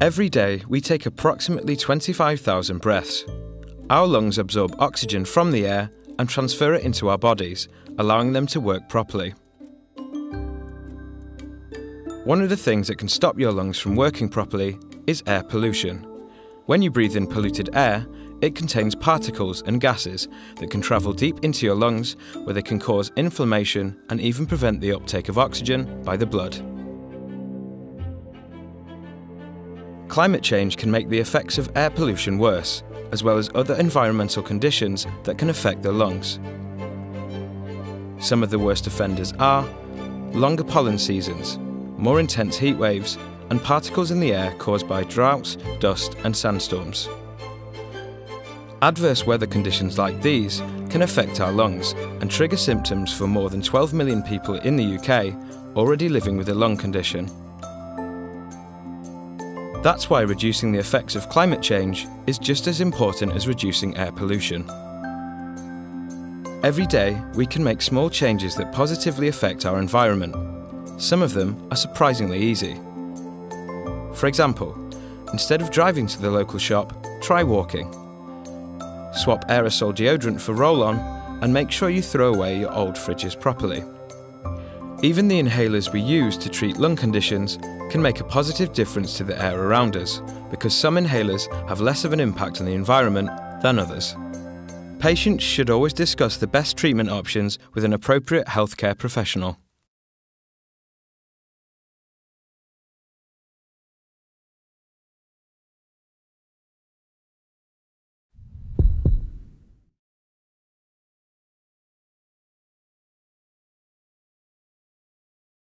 Every day, we take approximately 25,000 breaths. Our lungs absorb oxygen from the air and transfer it into our bodies, allowing them to work properly. One of the things that can stop your lungs from working properly is air pollution. When you breathe in polluted air, it contains particles and gases that can travel deep into your lungs, where they can cause inflammation and even prevent the uptake of oxygen by the blood. Climate change can make the effects of air pollution worse, as well as other environmental conditions that can affect the lungs. Some of the worst offenders are longer pollen seasons, more intense heat waves, and particles in the air caused by droughts, dust, and sandstorms. Adverse weather conditions like these can affect our lungs and trigger symptoms for more than 12 million people in the UK already living with a lung condition. That's why reducing the effects of climate change is just as important as reducing air pollution. Every day, we can make small changes that positively affect our environment. Some of them are surprisingly easy. For example, instead of driving to the local shop, try walking. Swap aerosol deodorant for roll-on and make sure you throw away your old fridges properly. Even the inhalers we use to treat lung conditions can make a positive difference to the air around us, because some inhalers have less of an impact on the environment than others. Patients should always discuss the best treatment options with an appropriate healthcare professional.